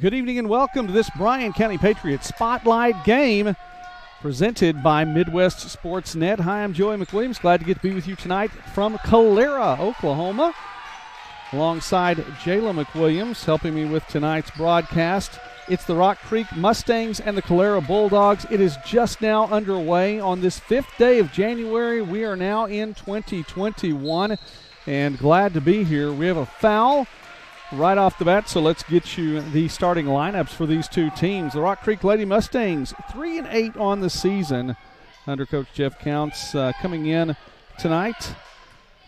Good evening and welcome to this Bryan County Patriots Spotlight game presented by Midwest Sportsnet. Hi, I'm Joey McWilliams. Glad to get to be with you tonight from Calera, Oklahoma, alongside Jalen McWilliams helping me with tonight's broadcast. It's the Rock Creek Mustangs and the Calera Bulldogs. It is just now underway on this 5th day of January. We are now in 2021 and glad to be here. We have a foul right off the bat, so let's get you the starting lineups for these two teams. The Rock Creek Lady Mustangs, 3-8 on the season under Coach Jeff Counts. Coming in tonight,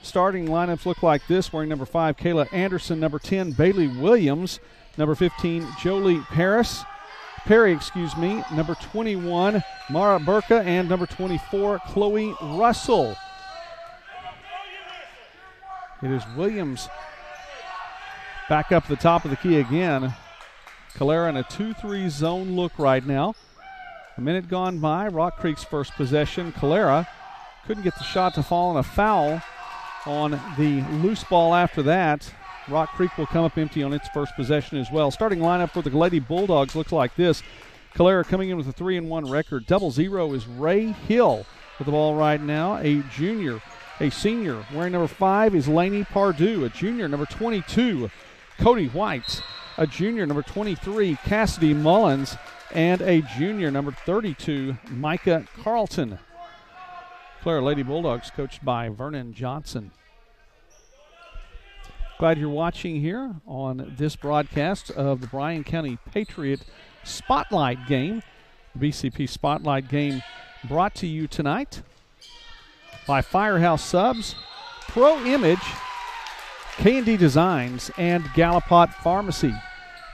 starting lineups look like this. Wearing number 5, Kayla Anderson, number 10, Bailey Williams, number 15, Jolie Perry, number 21, Mara Burka, and number 24, Chloe Russell. It is Williams back up the top of the key again. Calera in a 2-3 zone look right now. A minute gone by, Rock Creek's first possession. Calera couldn't get the shot to fall, on a foul on the loose ball after that. Rock Creek will come up empty on its first possession as well. Starting lineup for the Lady Bulldogs looks like this. Calera coming in with a 3-1 record. 0-0 is Ray Hill with the ball right now, a junior. A senior wearing number 5 is Laney Pardue, a junior. Number 22. Cody White, a junior. Number 23, Cassidy Mullins, and a junior. Number 32, Micah Carlton. Claire Lady Bulldogs coached by Vernon Johnson. Glad you're watching here on this broadcast of the Bryan County Patriot Spotlight Game. The BCP Spotlight Game brought to you tonight by Firehouse Subs, Pro Image, K&D Designs, and Gallipot Pharmacy.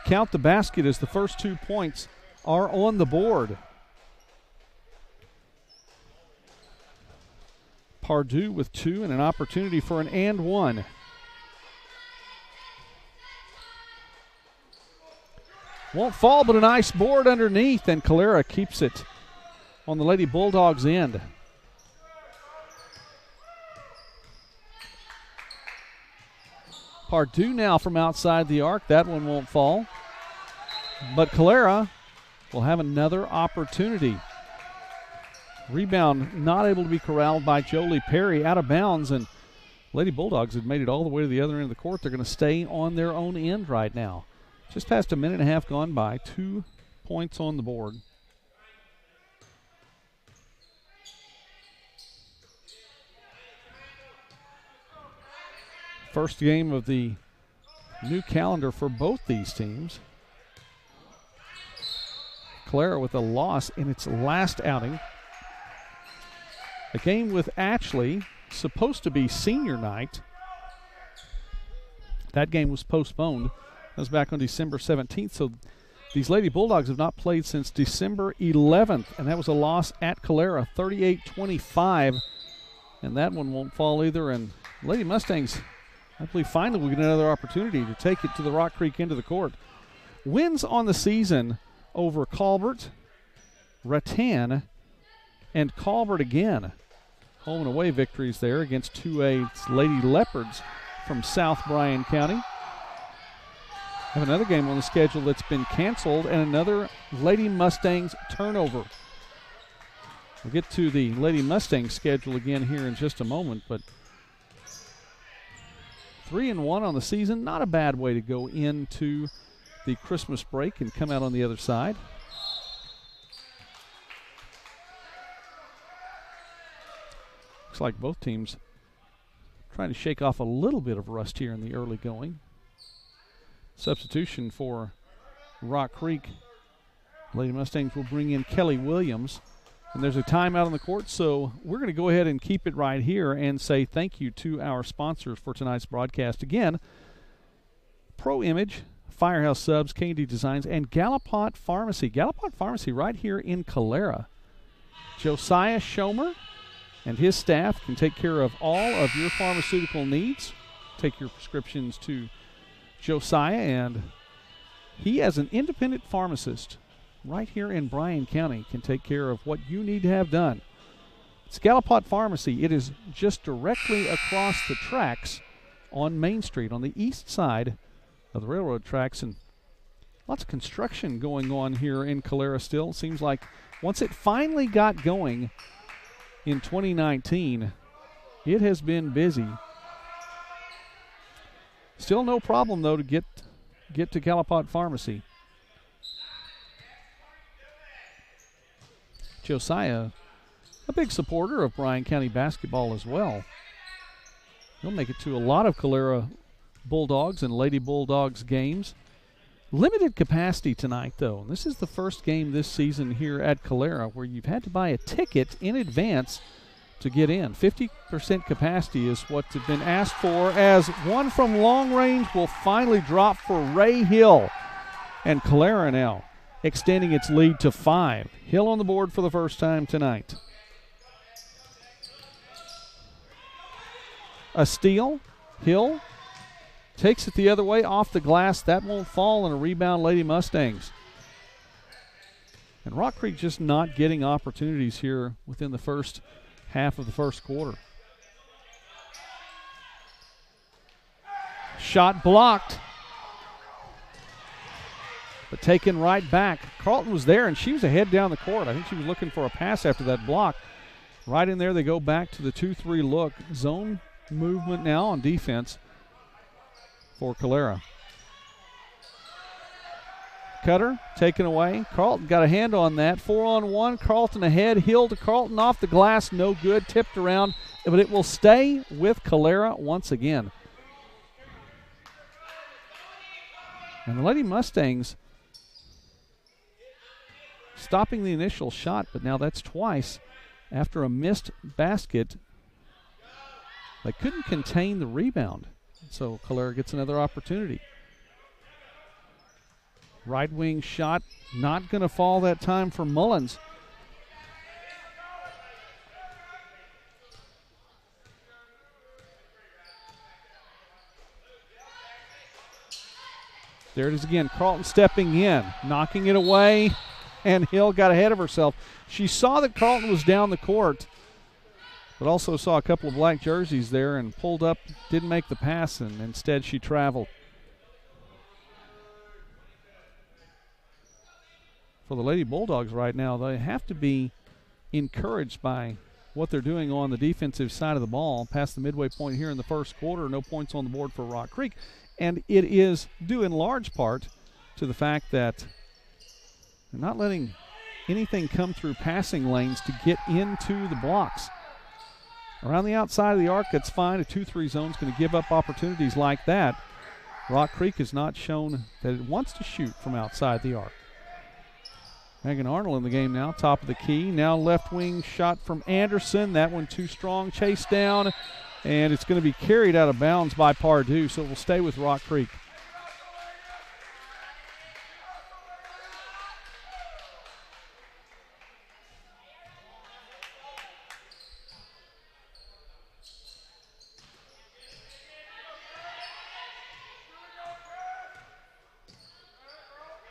Count the basket as the first 2 points are on the board. Pardue with 2 and an opportunity for an and one. Won't fall, but a nice board underneath, and Calera keeps it on the Lady Bulldogs' end. Pardue now from outside the arc. That one won't fall. But Calera will have another opportunity. Rebound not able to be corralled by Jolie Perry, out of bounds, and Lady Bulldogs have made it all the way to the other end of the court. They're going to stay on their own end right now. Just past a minute and a half gone by. 2 points on the board. First game of the new calendar for both these teams. Calera with a loss in its last outing. A game with Ashley, supposed to be senior night. That game was postponed. That was back on December 17th, so these Lady Bulldogs have not played since December 11th, and that was a loss at Calera, 38-25, and that one won't fall either, and Lady Mustangs, I believe, finally we'll get another opportunity to take it to the Rock Creek end of the court. Wins on the season over Colbert, Rattan, and Colbert again. Home and away victories there against 2A Lady Leopards from South Bryan County. Have another game on the schedule that's been canceled, and another Lady Mustangs turnover. We'll get to the Lady Mustangs schedule again here in just a moment, but 3-1 on the season, not a bad way to go into the Christmas break and come out on the other side. Looks like both teams trying to shake off a little bit of rust here in the early going. Substitution for Rock Creek. Lady Mustangs will bring in Kelly Williams. And there's a timeout on the court, so we're going to go ahead and keep it right here and say thank you to our sponsors for tonight's broadcast. Again, Pro Image, Firehouse Subs, K&D Designs, and Gallipot Pharmacy. Gallipot Pharmacy right here in Calera. Josiah Schomer and his staff can take care of all of your pharmaceutical needs. Take your prescriptions to Josiah, and he, as an independent pharmacist right here in Bryan County, can take care of what you need to have done. It's Gallipot Pharmacy. It is just directly across the tracks on Main Street, on the east side of the railroad tracks, and Lots of construction going on here in Calera still. Seems like once it finally got going in 2019, it has been busy. Still no problem, though, to get to Gallipot Pharmacy. Josiah, a big supporter of Bryan County basketball as well. He'll make it to a lot of Calera Bulldogs and Lady Bulldogs games. Limited capacity tonight, though. This is the first game this season here at Calera where you've had to buy a ticket in advance to get in. 50% capacity is what's been asked for, as one from long range will finally drop for Ray Hill. And Calera now extending its lead to 5. Hill on the board for the first time tonight. A steal. Hill takes it the other way off the glass. That won't fall, and a rebound, Lady Mustangs. And Rock Creek just not getting opportunities here within the first half of the first quarter. Shot blocked, but taken right back. Carlton was there, and she was ahead down the court. I think she was looking for a pass after that block. Right in there, they go back to the 2-3 look. Zone movement now on defense for Calera. Cutter taken away. Carlton got a hand on that. 4-on-1. Carlton ahead. Hill to Carlton off the glass. No good. Tipped around. But it will stay with Calera once again. And the Lady Mustangs stopping the initial shot, but now that's twice after a missed basket. They couldn't contain the rebound. So Calera gets another opportunity. Right wing shot, not going to fall that time for Mullins. There it is again. Carlton stepping in, knocking it away, and Hill got ahead of herself. She saw that Carlton was down the court, but also saw a couple of black jerseys there and pulled up, didn't make the pass, and instead she traveled. For the Lady Bulldogs right now, they have to be encouraged by what they're doing on the defensive side of the ball. Past the midway point here in the first quarter, no points on the board for Rock Creek, and it is due in large part to the fact that they're not letting anything come through passing lanes to get into the blocks. Around the outside of the arc, that's fine. A 2-3 zone's going to give up opportunities like that. Rock Creek has not shown that it wants to shoot from outside the arc. Megan Arnold in the game now, top of the key. Now left wing shot from Anderson. That one too strong, chase down, and it's going to be carried out of bounds by Pardue, so it will stay with Rock Creek.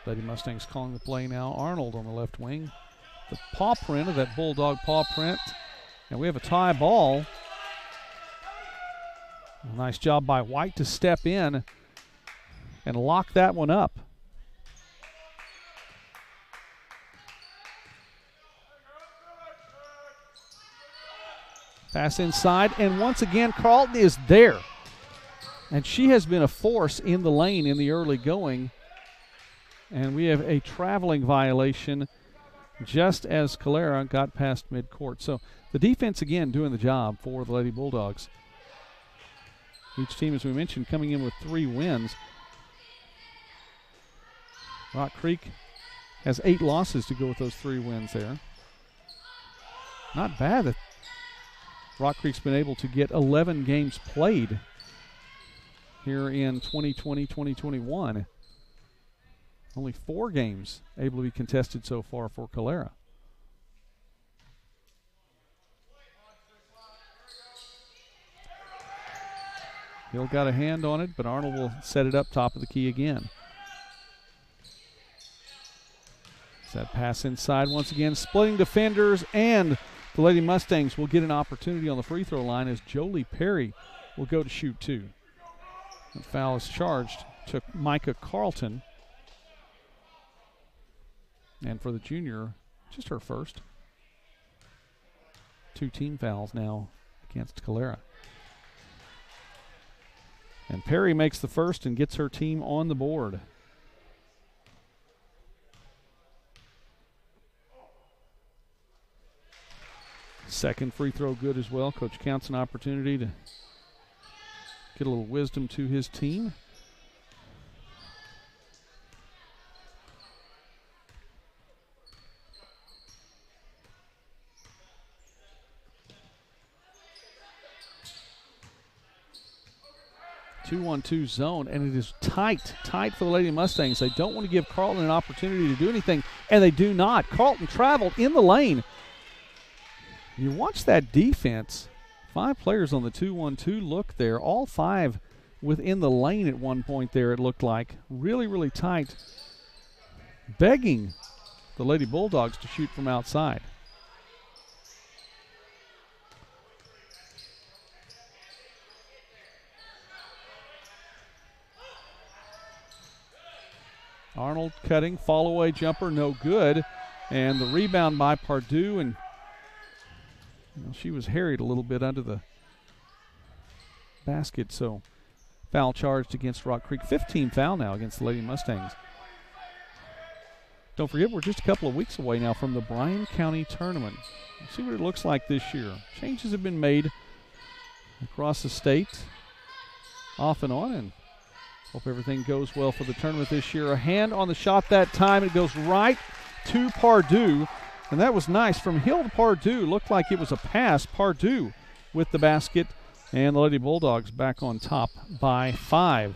Lady Mustangs calling the play now. Arnold on the left wing. The paw print of that Bulldog paw print. And we have a tie ball. Nice job by White to step in and lock that one up. Pass inside, and once again Carlton is there. And she has been a force in the lane in the early going. And we have a traveling violation just as Calera got past midcourt. So the defense again doing the job for the Lady Bulldogs. Each team, as we mentioned, coming in with 3 wins. Rock Creek has 8 losses to go with those 3 wins there. Not bad that Rock Creek's been able to get 11 games played here in 2020-2021. Only 4 games able to be contested so far for Calera. Hill got a hand on it, but Arnold will set it up top of the key again. That pass inside once again, splitting defenders, and the Lady Mustangs will get an opportunity on the free throw line as Jolie Perry will go to shoot 2. The foul is charged to Micah Carlton. And for the junior, just her first. 2 team fouls now against Calera. And Perry makes the first and gets her team on the board. Second free throw good as well. Coach Counts an opportunity to get a little wisdom to his team. Two-on-two zone, and it is tight for the Lady Mustangs. They don't want to give Carlton an opportunity to do anything, and they do not. Carlton traveled in the lane. You watch that defense. 5 players on the 2-1-2 look there. All 5 within the lane at one point there, it looked like. Really, really tight. Begging the Lady Bulldogs to shoot from outside. Arnold cutting, follow-away jumper, no good. And the rebound by Pardue, and she was harried a little bit under the basket, so foul charged against Rock Creek. 15 foul now against the Lady Mustangs. Don't forget, we're just a couple of weeks away now from the Bryan County tournament. Let's see what it looks like this year. Changes have been made across the state off and on, and hope everything goes well for the tournament this year. A hand on the shot that time. It goes right to Pardue. And that was nice from Hill to Pardue. Looked like it was a pass. Pardue with the basket. And the Lady Bulldogs back on top by 5.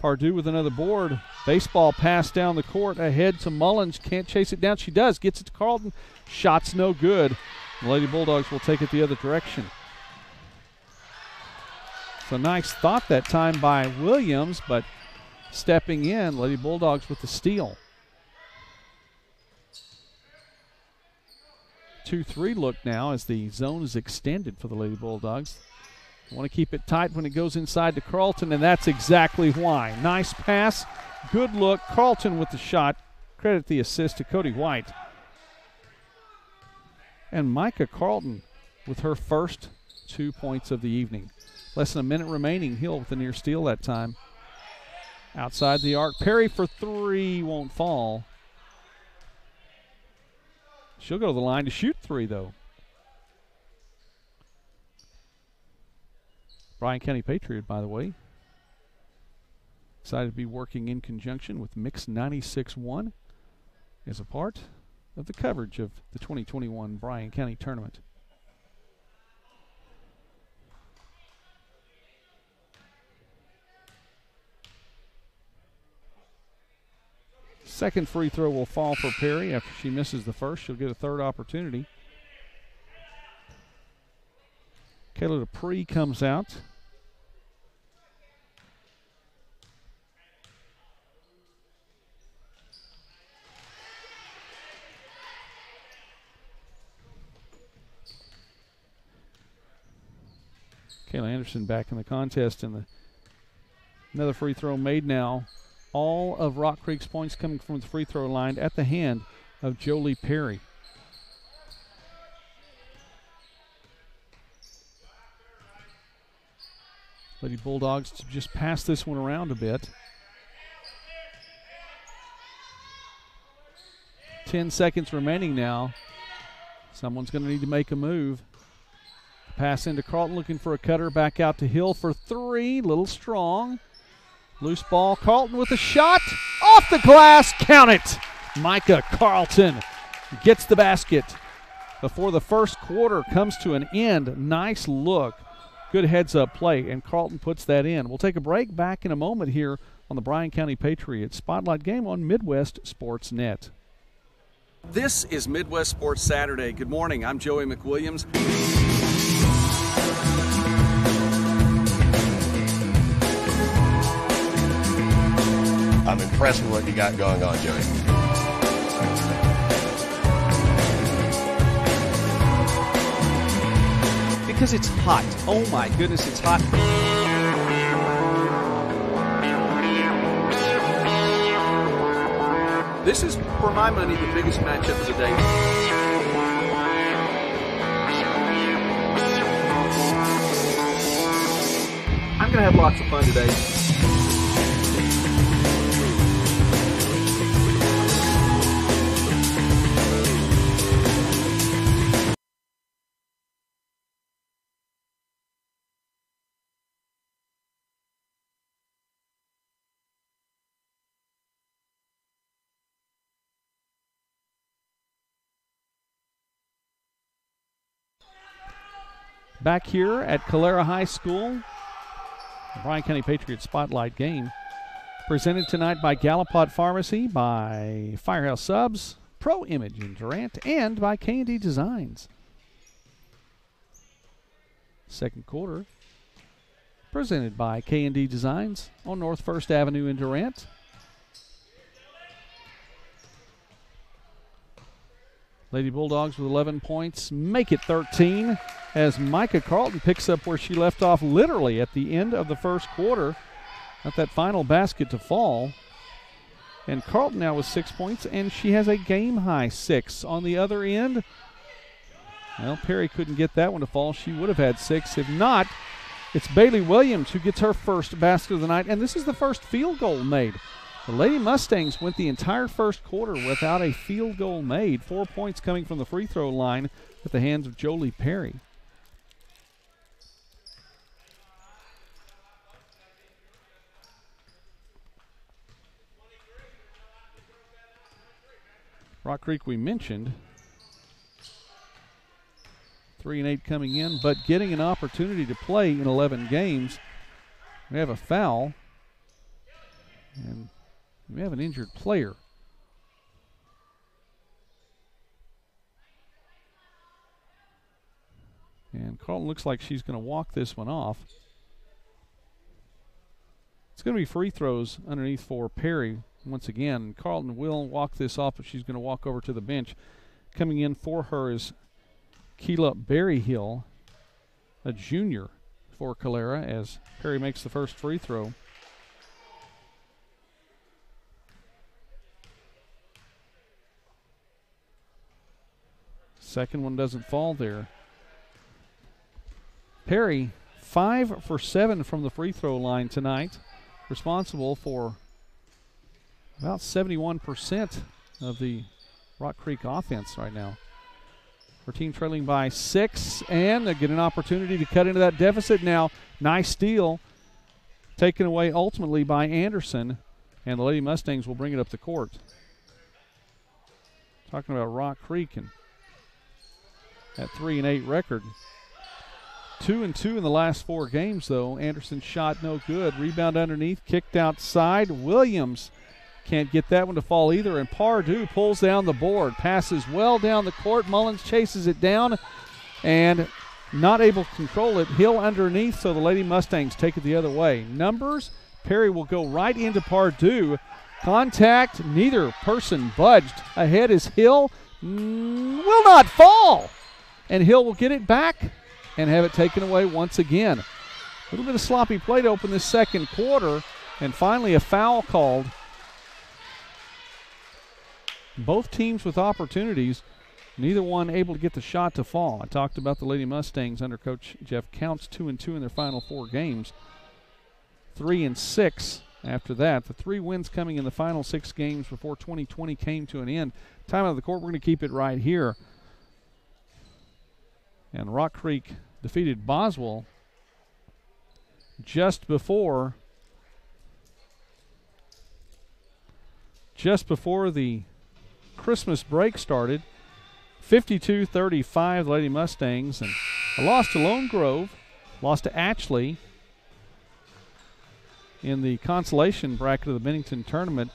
Pardue with another board. Baseball pass down the court. Ahead to Mullins. Can't chase it down. She does. Gets it to Carlton. Shot's no good. The Lady Bulldogs will take it the other direction. So nice thought that time by Williams, but stepping in, Lady Bulldogs with the steal. 2-3 look now as the zone is extended for the Lady Bulldogs. Want to keep it tight when it goes inside to Carlton, and that's exactly why. Nice pass, good look. Carlton with the shot. Credit the assist to Cody White. And Micah Carlton with her first 2 points of the evening. Less than a minute remaining. Hill with the near steal that time. Outside the arc. Perry for 3 won't fall. She'll go to the line to shoot 3, though. Bryan County Patriot, by the way. Excited to be working in conjunction with Mix 96.1 as a part of the coverage of the 2021 Bryan County Tournament. Second free throw will fall for Perry. After she misses the first, she'll get a third opportunity. Kayla Dupree comes out. Kayla Anderson back in the contest, and another free throw made now. All of Rock Creek's points coming from the free throw line at the hand of Jolie Perry. Lady Bulldogs to just pass this one around a bit. 10 seconds remaining now. Someone's going to need to make a move. Pass into Carlton looking for a cutter. Back out to Hill for 3. Little strong. Loose ball, Carlton with a shot. Off the glass, count it. Micah Carlton gets the basket before the first quarter comes to an end. Nice look, good heads up play, and Carlton puts that in. We'll take a break, back in a moment here on the Bryan County Patriots Spotlight game on Midwest Sportsnet. This is Midwest Sports Saturday. Good morning, I'm Joey McWilliams. I'm impressed with what you got going on, Joey. Because it's hot. Oh my goodness, it's hot. This is, for my money, the biggest matchup of the day. I'm going to have lots of fun today. Back here at Calera High School, the Bryan County Patriots Spotlight game presented tonight by Gallipot Pharmacy, by Firehouse Subs, Pro Image in Durant, and by K&D Designs. Second quarter presented by K&D Designs on North 1st Avenue in Durant. Lady Bulldogs with 11 points, make it 13 as Micah Carlton picks up where she left off literally at the end of the first quarter. Not that final basket to fall. And Carlton now with 6 points, and she has a game-high six. On the other end, well, Perry couldn't get that one to fall. She would have had six. If not, it's Bailey Williams who gets her first basket of the night, and this is the first field goal made. The Lady Mustangs went the entire first quarter without a field goal made. 4 points coming from the free throw line at the hands of Jolie Perry. Rock Creek, we mentioned, 3-8 coming in, but getting an opportunity to play in 11 games. We have a foul, and we have an injured player. And Carlton looks like she's going to walk this one off. It's going to be free throws underneath for Perry once again. Carlton will walk this off, but she's going to walk over to the bench. Coming in for her is Keelup Berryhill, a junior for Calera, as Perry makes the first free throw. Second one doesn't fall there. Perry, 5 for 7 from the free throw line tonight, responsible for about 71% of the Rock Creek offense right now. Her team trailing by 6, and they get an opportunity to cut into that deficit now. Nice steal, taken away ultimately by Anderson, and the Lady Mustangs will bring it up the court. Talking about Rock Creek and at 3-8 record. 2-2 in the last 4 games, though. Anderson shot no good. Rebound underneath, kicked outside. Williams can't get that one to fall either, and Pardue pulls down the board. Passes well down the court. Mullins chases it down and not able to control it. Hill underneath, so the Lady Mustangs take it the other way. Numbers, Perry will go right into Pardue. Contact, neither person budged. Ahead is Hill. Will not fall. And Hill will get it back and have it taken away once again. A little bit of sloppy play to open this second quarter, and finally a foul called. Both teams with opportunities, neither one able to get the shot to fall. I talked about the Lady Mustangs under Coach Jeff Counts, 2-2 in their final 4 games. 3-6 after that. The 3 wins coming in the final 6 games before 2020 came to an end. Time out of the court, we're going to keep it right here. And Rock Creek defeated Boswell just before the Christmas break started. 52-35, the Lady Mustangs, and a loss to Lone Grove, lost to Ashley in the consolation bracket of the Bennington tournament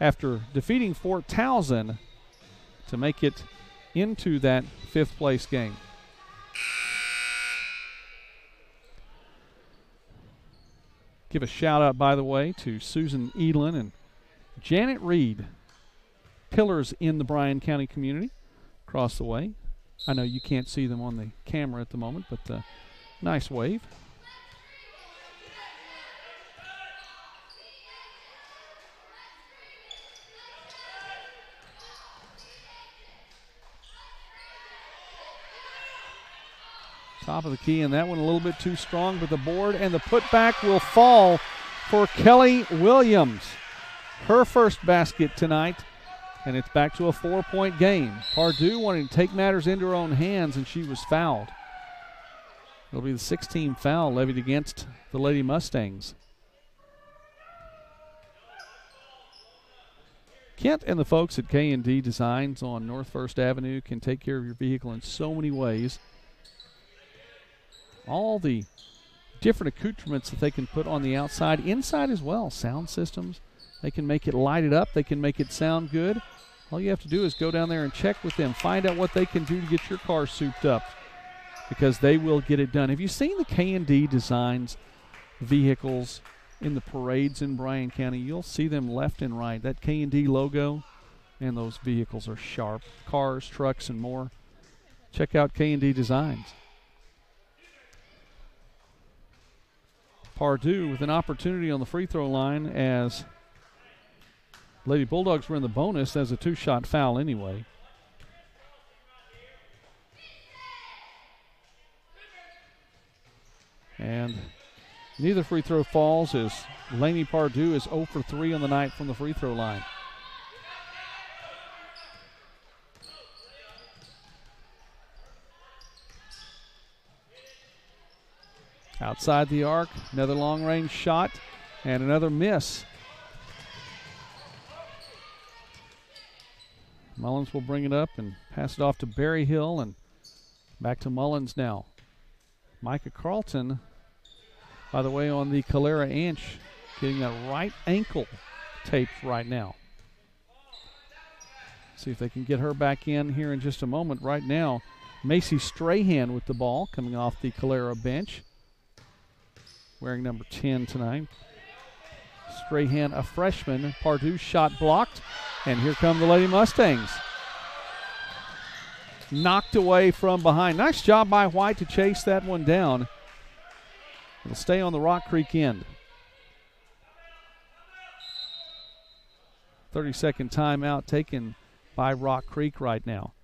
after defeating Fort Towson to make it into that 5th place game. Give a shout out, by the way, to Susan Edlin and Janet Reed, pillars in the Bryan County community across the way. I know you can't see them on the camera at the moment, but nice wave. Top of the key, and that one a little bit too strong, but the board and the putback will fall for Kelly Williams. Her first basket tonight, and it's back to a 4-point game. Pardue wanted to take matters into her own hands, and she was fouled. It'll be the 16th foul levied against the Lady Mustangs. Kent and the folks at K&D Designs on North First Avenue can take care of your vehicle in so many ways. All the different accoutrements that they can put on the outside, inside as well, sound systems. They can make it light it up. They can make it sound good. All you have to do is go down there and check with them. Find out what they can do to get your car souped up, because they will get it done. Have you seen the K&D Designs vehicles in the parades in Bryan County? You'll see them left and right. That K&D logo, and those vehicles are sharp. Cars, trucks, and more. Check out K&D Designs. Pardue with an opportunity on the free throw line, as Lady Bulldogs were in the bonus as a two-shot foul anyway. And neither free throw falls, as Laney Pardue is 0 for 3 on the night from the free throw line. Outside the arc, another long-range shot and another miss. Mullins will bring it up and pass it off to Berryhill, and back to Mullins now. Micah Carlton, by the way, on the Calera inch, getting that right ankle taped right now. See if they can get her back in here in just a moment. Right now, Macy Strahan with the ball, coming off the Calera bench, wearing number 10 tonight. Strahan, a freshman. Pardue shot blocked, and here come the Lady Mustangs. Knocked away from behind. Nice job by White to chase that one down. It'll stay on the Rock Creek end. 30-second timeout taken by Rock Creek right now.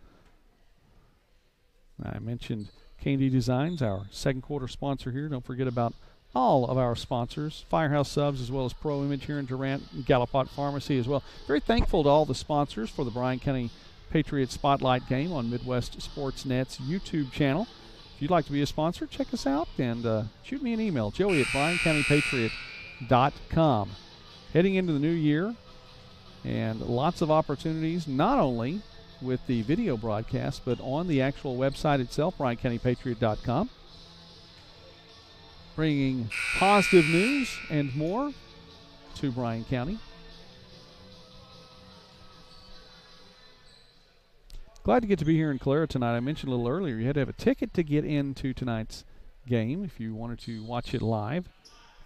I mentioned K&D Designs, our second quarter sponsor here. Don't forget about all of our sponsors, Firehouse Subs, as well as Pro Image here in Durant, and Gallipot Pharmacy as well. Very thankful to all the sponsors for the Bryan County Patriots Spotlight game on Midwest Sportsnet's YouTube channel. If you'd like to be a sponsor, check us out and shoot me an email, joey@bryancountypatriot.com. Heading into the new year, and lots of opportunities, not only with the video broadcast, but on the actual website itself, bryancountypatriot.com. Bringing positive news and more to Bryan County. Glad to get to be here in Calera tonight. I mentioned a little earlier, you had to have a ticket to get into tonight's game if you wanted to watch it live.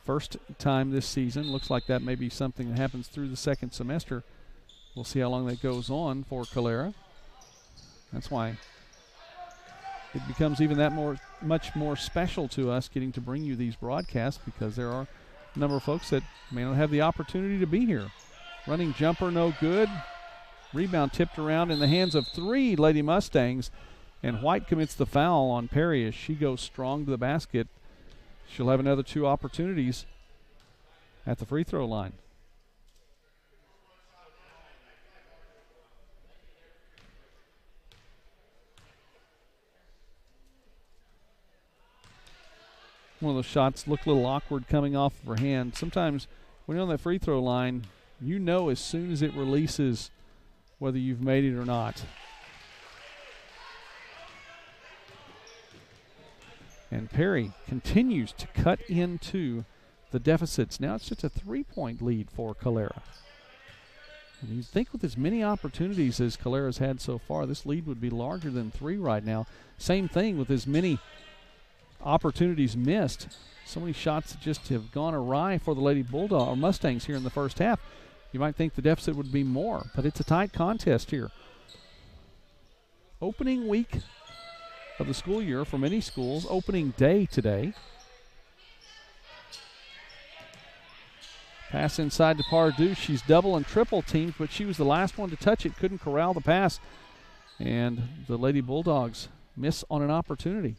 First time this season. Looks like that may be something that happens through the second semester. We'll see how long that goes on for Calera. That's why it becomes even that much more special to us, getting to bring you these broadcasts, because there are a number of folks that may not have the opportunity to be here. Running jumper, no good. Rebound tipped around in the hands of three Lady Mustangs, and White commits the foul on Perry as she goes strong to the basket. She'll have another two opportunities at the free throw line. One of those shots looked a little awkward coming off of her hand. Sometimes when you're on that free throw line, you know as soon as it releases whether you've made it or not. And Perry continues to cut into the deficits. Now it's just a 3-point lead for Calera. And you'd think with as many opportunities as Calera's had so far, this lead would be larger than 3 right now. Same thing with as many opportunities missed. So many shots that just have gone awry for the Lady Bulldog or Mustangs here in the first half. You might think the deficit would be more, but it's a tight contest here. Opening week of the school year for many schools, opening day today. Pass inside to Pardue. She's double and triple teamed, but she was the last one to touch it. Couldn't corral the pass, and the Lady Bulldogs miss on an opportunity.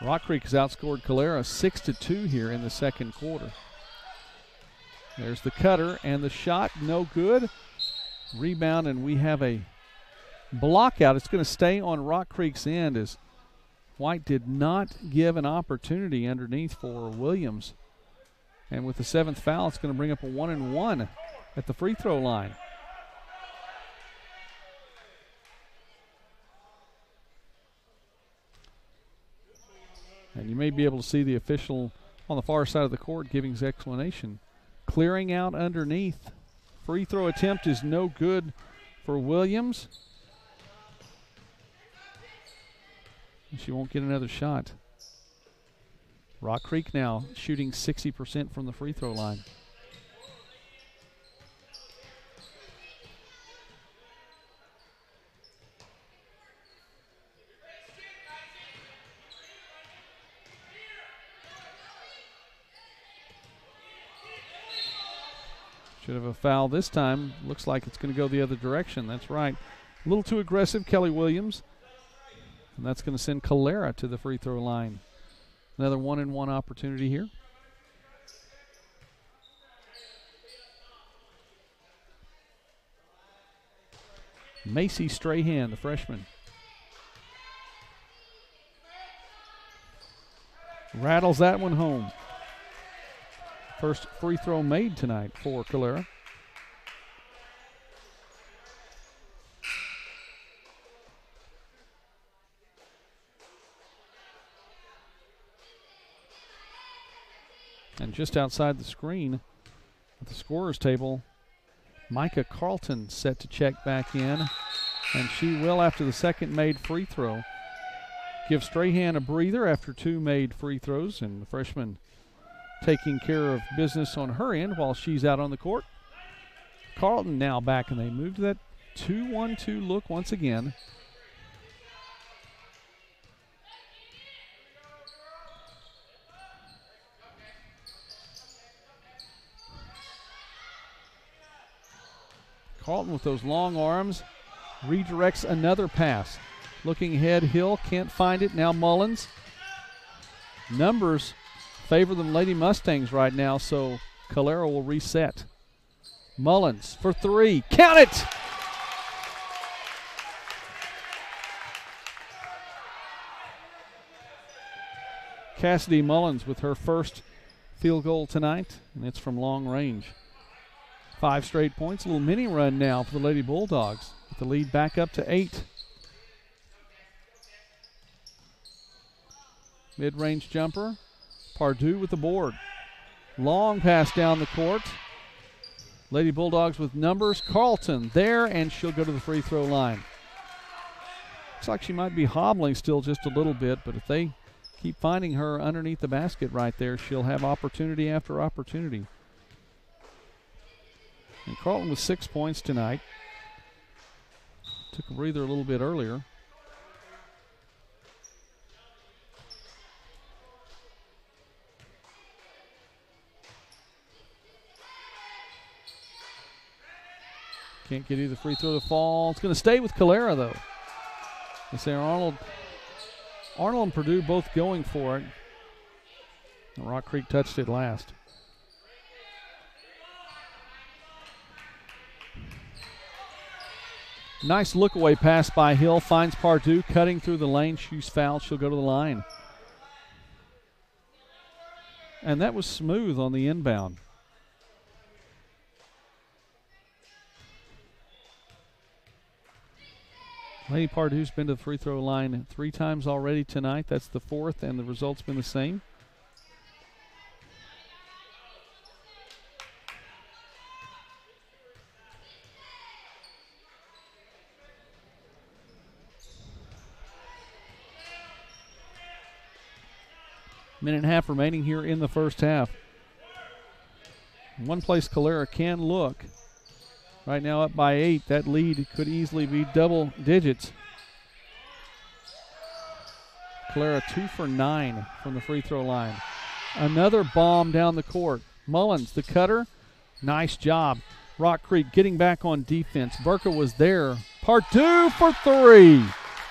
Rock Creek has outscored Calera 6-2 here in the second quarter. There's the cutter and the shot, no good. Rebound, and we have a block out. It's going to stay on Rock Creek's end as White did not give an opportunity underneath for Williams. And with the seventh foul, it's going to bring up a 1-and-1 at the free throw line. And you may be able to see the official on the far side of the court giving his explanation. Clearing out underneath. Free throw attempt is no good for Williams. And she won't get another shot. Rock Creek now shooting 60% from the free throw line. Should have a foul this time. Looks like it's going to go the other direction. That's right. A little too aggressive, Kelly Williams. And that's going to send Calera to the free throw line. Another 1-and-1 opportunity here. Macy Strahan, the freshman. Rattles that one home. First free throw made tonight for Calera. And just outside the screen at the scorer's table, Micah Carlton set to check back in. And she will, after the second made free throw, give Strahan a breather after two made free throws. And the freshman taking care of business on her end while she's out on the court. Carlton now back, and they move to that 2-1-2 look once again. Carlton with those long arms redirects another pass. Looking ahead, Hill can't find it. Now Mullins. Numbers favor the Lady Mustangs right now, so Calera will reset. Mullins for three. Count it! Cassidy Mullins with her first field goal tonight, and it's from long range. 5 straight points. A little mini run now for the Lady Bulldogs, with the lead back up to 8. Mid-range jumper. Pardue with the board. Long pass down the court. Lady Bulldogs with numbers. Carlton there, and she'll go to the free throw line. Looks like she might be hobbling still just a little bit, but if they keep finding her underneath the basket right there, she'll have opportunity after opportunity. And Carlton with 6 points tonight. Took a breather a little bit earlier. Can't get either free throw to fall. It's going to stay with Calera, though. They say Arnold and Purdue both going for it. And Rock Creek touched it last. Nice look-away pass by Hill. Finds Pardue cutting through the lane. She's fouled. She'll go to the line. And that was smooth on the inbound. Laney Pardue's been to the free throw line 3 times already tonight. That's the 4th, and the result's been the same. Minute and a half remaining here in the first half. One place Calera can look. Right now up by 8. That lead could easily be double digits. Calera 2 for 9 from the free throw line. Another bomb down the court. Mullins, the cutter. Nice job. Rock Creek getting back on defense. Burka was there. Pardue for 3.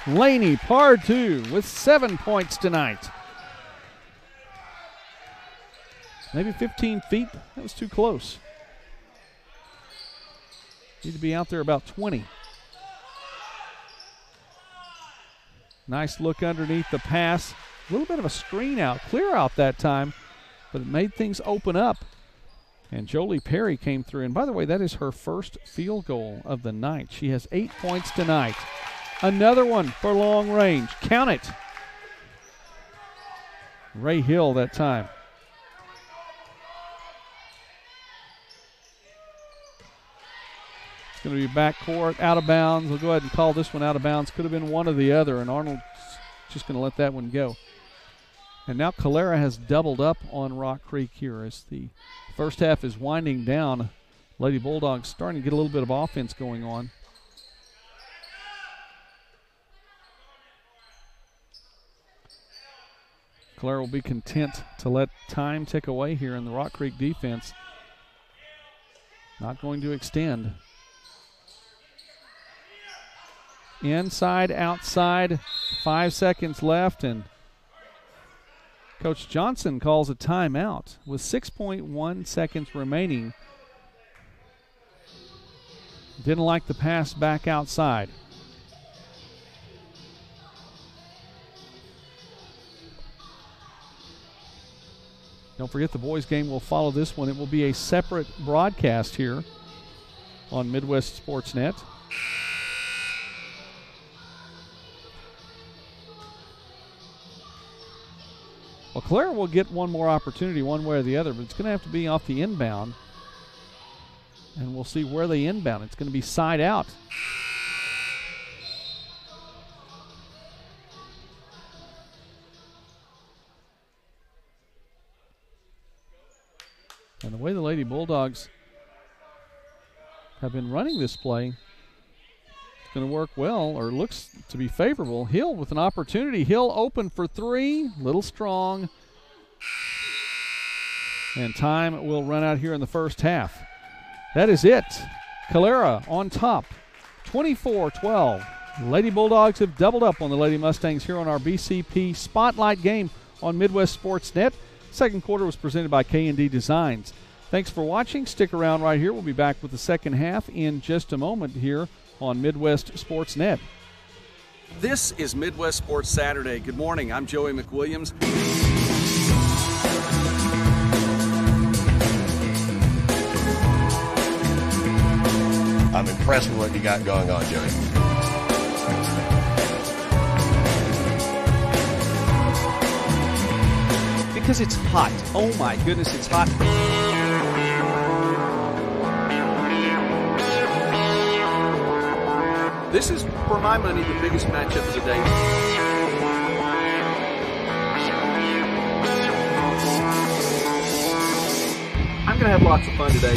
Laney Pardue with 7 points tonight. Maybe 15 feet. That was too close. Need to be out there about 20. Nice look underneath the pass. A little bit of a screen out, clear out that time, but it made things open up. And Jolie Perry came through. And by the way, that is her first field goal of the night. She has 8 points tonight. Another one for long range. Count it. Ray Hill that time. It's going to be back court, out of bounds. We'll go ahead and call this one out of bounds. Could have been one or the other, and Arnold's just going to let that one go. And now Calera has doubled up on Rock Creek here as the first half is winding down. Lady Bulldogs starting to get a little bit of offense going on. Calera will be content to let time tick away here in the Rock Creek defense. Not going to extend. Inside, outside, 5 seconds left, and Coach Johnson calls a timeout with 6.1 seconds remaining. Didn't like the pass back outside. Don't forget the boys game will follow this one. It will be a separate broadcast here on Midwest Sportsnet. Well, Claire will get one more opportunity one way or the other, but it's going to have to be off the inbound. And we'll see where they inbound. It's going to be side out. And the way the Lady Bulldogs have been running this play, it's going to work well, or looks to be favorable. Hill with an opportunity. Hill open for three. Little strong. And time will run out here in the first half. That is it. Calera on top, 24-12. Lady Bulldogs have doubled up on the Lady Mustangs here on our BCP Spotlight game on Midwest Sportsnet. Second quarter was presented by K&D Designs. Thanks for watching. Stick around right here. We'll be back with the second half in just a moment here on Midwest Sportsnet. This is Midwest Sports Saturday. Good morning. I'm Joey McWilliams. I'm impressed with what you got going on, Joey. Because it's hot. Oh my goodness, it's hot. This is, for my money, the biggest matchup of the day. I'm going to have lots of fun today.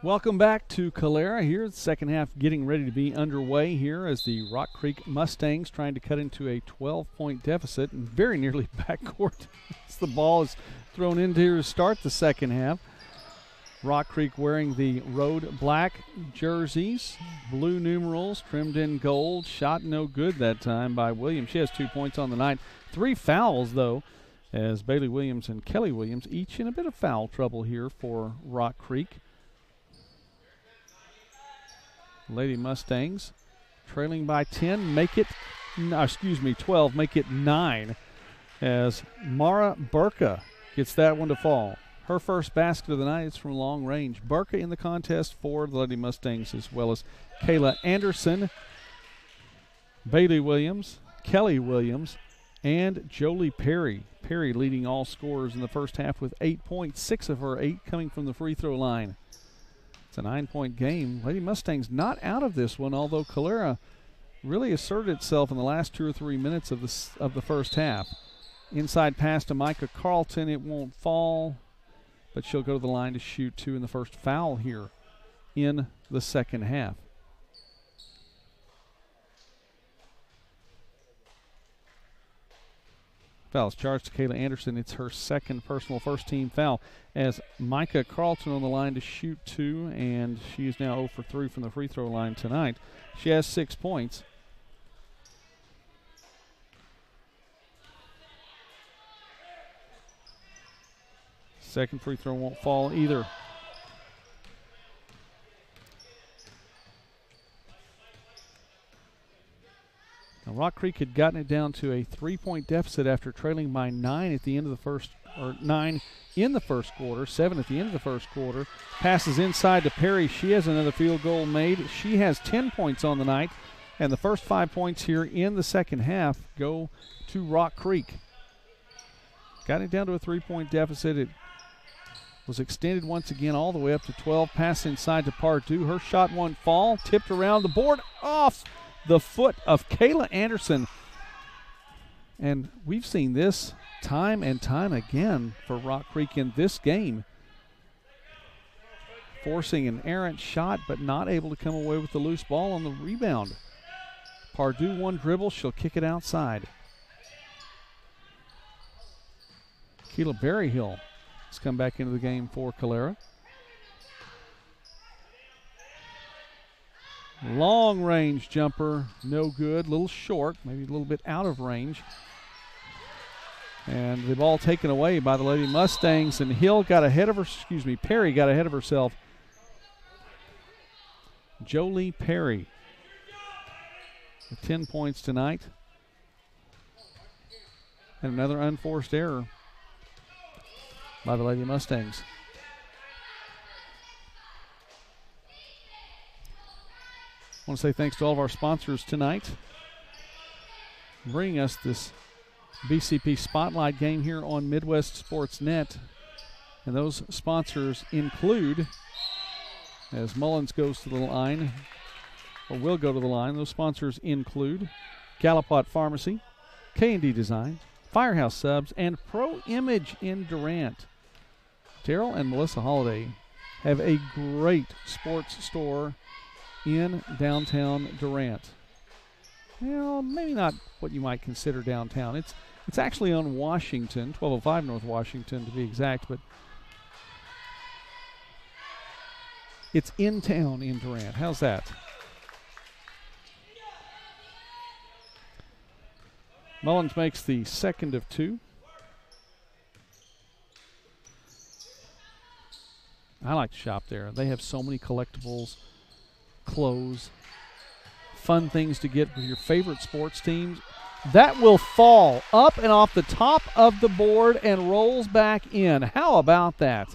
Welcome back to Calera here. The second half getting ready to be underway here as the Rock Creek Mustangs trying to cut into a 12-point deficit and very nearly backcourt as the ball is thrown in here to start the second half. Rock Creek wearing the road black jerseys, blue numerals, trimmed in gold. Shot no good that time by Williams. She has 2 points on the night. Three fouls, though, as Bailey Williams and Kelly Williams each in a bit of foul trouble here for Rock Creek. Lady Mustangs trailing by 10, make it, 12, make it 9 as Mara Burka gets that one to fall. Her first basket of the night is from long range. Burka in the contest for the Lady Mustangs, as well as Kayla Anderson, Bailey Williams, Kelly Williams, and Jolie Perry. Perry leading all scorers in the first half with 8 points, 6 of her 8 coming from the free throw line. It's a 9-point game. Lady Mustangs not out of this one, although Calera really asserted itself in the last 2 or 3 minutes of the first half. Inside pass to Micah Carlton. It won't fall, but she'll go to the line to shoot two in the first foul here in the second half. Foul's charged to Kayla Anderson. It's her second personal first-team foul as Micah Carlton on the line to shoot two, and she is now 0 for 3 from the free throw line tonight. She has 6 points. Second free throw won't fall either. Rock Creek had gotten it down to a 3-point deficit after trailing by 9 at the end of the first, or 9 in the first quarter, 7 at the end of the first quarter. Passes inside to Perry. She has another field goal made. She has 10 points on the night, and the first 5 points here in the second half go to Rock Creek. Got it down to a 3-point deficit. It was extended once again all the way up to 12. Pass inside to Pardue. Her shot won't fall. Tipped around the board. Off the foot of Kayla Anderson. And we've seen this time and time again for Rock Creek in this game. Forcing an errant shot, but not able to come away with the loose ball on the rebound. Pardue one dribble, she'll kick it outside. Keelup Berryhill has come back into the game for Calera. Long range jumper, no good, a little short, maybe a little bit out of range. And the ball taken away by the Lady Mustangs, and Hill got ahead of her, Perry got ahead of herself. Jolie Perry with 10 points tonight. And another unforced error by the Lady Mustangs. I want to say thanks to all of our sponsors tonight, bringing us this BCP Spotlight game here on Midwest Sportsnet. And those sponsors include, as Mullins goes to the line, or will go to the line, those sponsors include Gallipot Pharmacy, K&D Designs, Firehouse Subs, and Pro Image in Durant. Daryl and Melissa Holiday have a great sports store in downtown Durant. Well, maybe not what you might consider downtown. It's actually on Washington, 1205 North Washington to be exact, but it's in town in Durant. How's that? Mullins makes the second of two. I like to shop there. They have so many collectibles, clothes, fun things to get with your favorite sports teams. That will fall up and off the top of the board and rolls back in. How about that?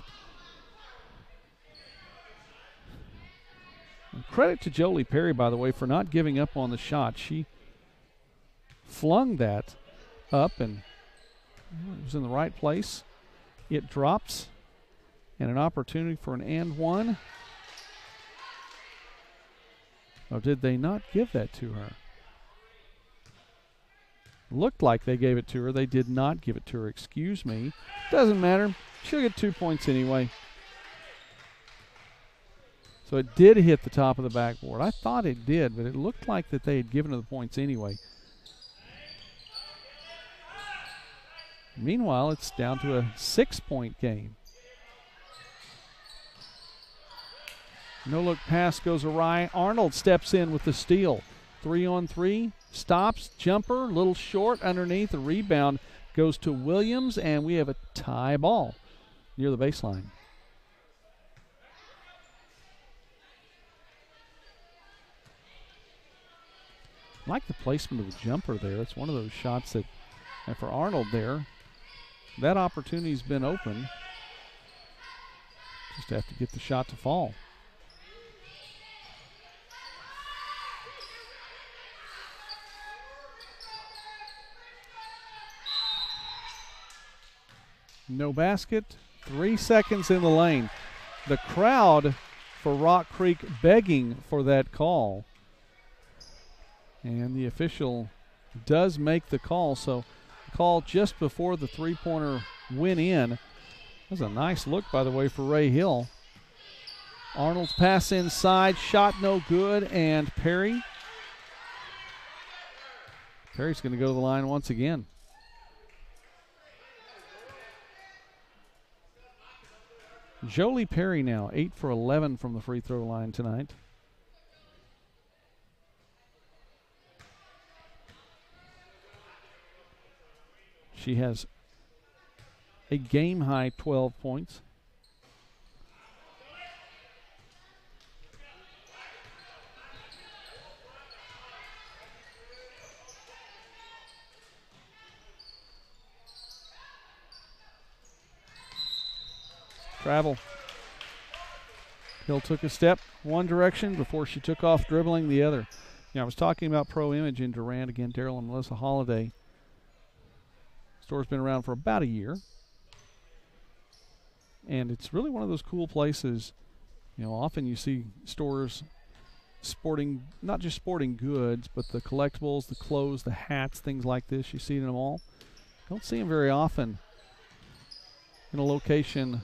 And credit to Jolie Perry, by the way, for not giving up on the shot. She flung that up and it was in the right place. It drops, and an opportunity for an and one. Or did they not give that to her? Looked like they gave it to her. They did not give it to her. Excuse me. Doesn't matter. She'll get 2 points anyway. So it did hit the top of the backboard. I thought it did, but it looked like that they had given her the points anyway. Meanwhile, it's down to a 6-point game. No-look pass goes awry. Arnold steps in with the steal. 3-on-3, stops, jumper, little short underneath. The rebound goes to Williams, and we have a tie ball near the baseline. I like the placement of the jumper there. It's one of those shots that, and for Arnold there, that opportunity's been open. Just have to get the shot to fall. No basket, 3 seconds in the lane. The crowd for Rock Creek begging for that call. And the official does make the call. So the call just before the three-pointer went in. That was a nice look, by the way, for Ray Hill. Arnold's pass inside, shot no good, and Perry. Perry's going to go to the line once again. Jolie Perry now, 8 for 11 from the free throw line tonight. She has a game-high 12 points. Travel. Hill took a step one direction before she took off dribbling the other. Now, I was talking about Pro Image in Durant again, Daryl and Melissa Holiday. Store's been around for about a year. And it's really one of those cool places. You know, often you see stores sporting, not just sporting goods, but the collectibles, the clothes, the hats, things like this. You see them all. Don't see them very often in a location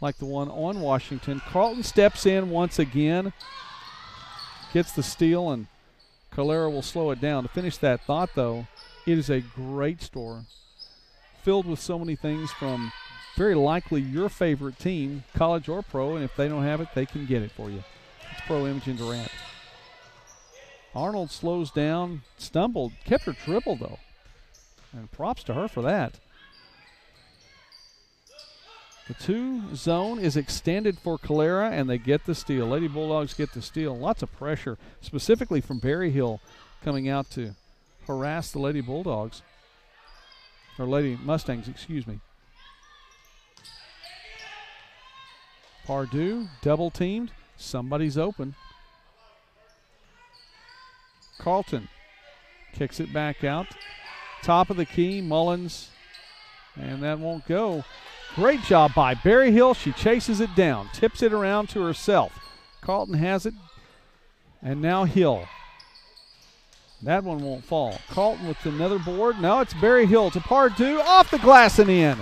like the one on Washington. Carlton steps in once again, gets the steal, and Calera will slow it down. To finish that thought, though, it is a great store filled with so many things from very likely your favorite team, college or pro, and if they don't have it, they can get it for you. It's Pro Image in Durant. Arnold slows down, stumbled, kept her triple, though, and props to her for that. The 2 zone is extended for Calera, and they get the steal. Lady Bulldogs get the steal. Lots of pressure, specifically from Berryhill, coming out to harass the Lady Bulldogs. Or Lady Mustangs, excuse me. Pardue, double-teamed. Somebody's open. Carlton kicks it back out. Top of the key, Mullins. And that won't go. Great job by Berryhill. She chases it down, tips it around to herself. Carlton has it, and now Hill. That one won't fall. Carlton with another board. Now it's Berryhill to Pardue, off the glass and in.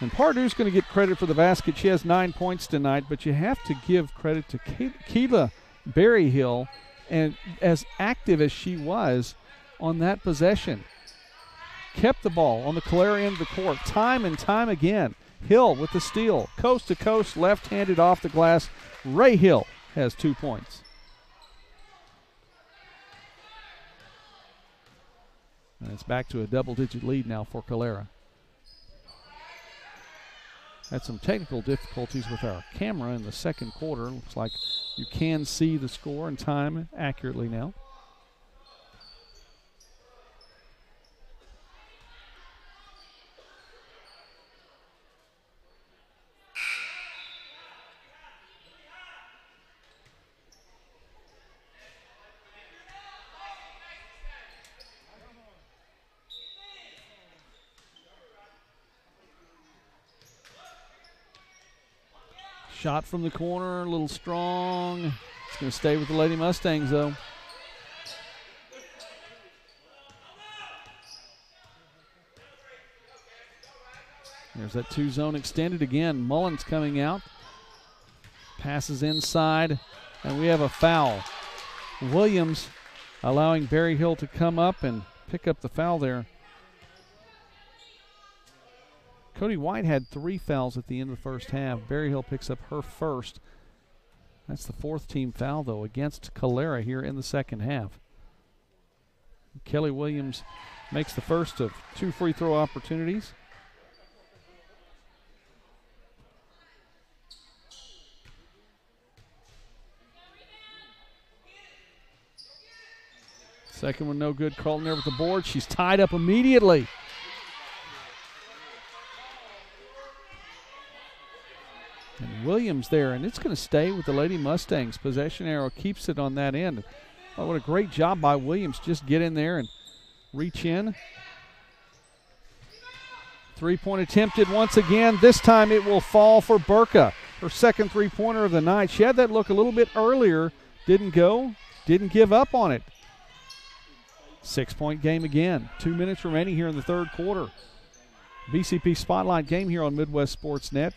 And Pardue's going to get credit for the basket. She has 9 points tonight, but you have to give credit to Keelup Berryhill, and as active as she was on that possession. Kept the ball on the Calera end of the court time and time again. Hill with the steal. Coast to coast, left-handed off the glass. Ray Hill has 2 points. And it's back to a double-digit lead now for Calera. Had some technical difficulties with our camera in the second quarter. Looks like you can see the score and time accurately now. Shot from the corner, a little strong. It's going to stay with the Lady Mustangs, though. There's that 2 zone extended again. Mullins coming out. Passes inside, and we have a foul. Williams allowing Berryhill to come up and pick up the foul there. Cody White had 3 fouls at the end of the first half. Berryhill picks up her first. That's the 4th team foul, though, against Calera here in the second half. Kelly Williams makes the first of 2 free throw opportunities. Second one no good. Carlton there with the board. She's tied up immediately. And Williams there, and it's going to stay with the Lady Mustangs. Possession arrow keeps it on that end. Oh, what a great job by Williams. Just get in there and reach in. 3-point attempted once again. This time it will fall for Burka. Her second 3-pointer of the night. She had that look a little bit earlier. Didn't go. Didn't give up on it. 6-point game again. 2 minutes remaining here in the third quarter. BCP Spotlight game here on Midwest Sportsnet.